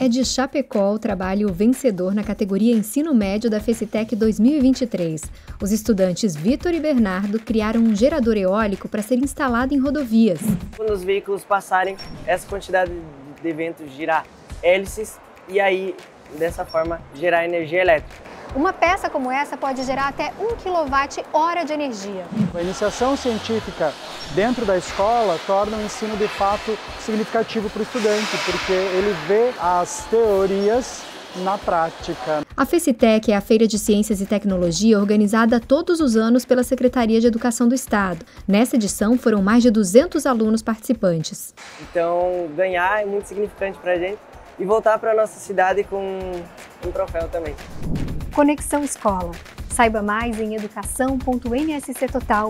É de Chapecó o trabalho vencedor na categoria Ensino Médio da Fecitec 2023. Os estudantes Vitor e Bernardo criaram um gerador eólico para ser instalado em rodovias. Quando os veículos passarem, essa quantidade de vento girar hélices e aí, dessa forma, gerar energia elétrica. Uma peça como essa pode gerar até 1 kWh de energia. A iniciação científica dentro da escola torna o ensino de fato significativo para o estudante, porque ele vê as teorias na prática. A Fecitec é a Feira de Ciências e Tecnologia organizada todos os anos pela Secretaria de Educação do Estado. Nessa edição foram mais de 200 alunos participantes. Então ganhar é muito significante para a gente e voltar para a nossa cidade com um troféu também. Conexão Escola. Saiba mais em educação.nsctotal.com.br.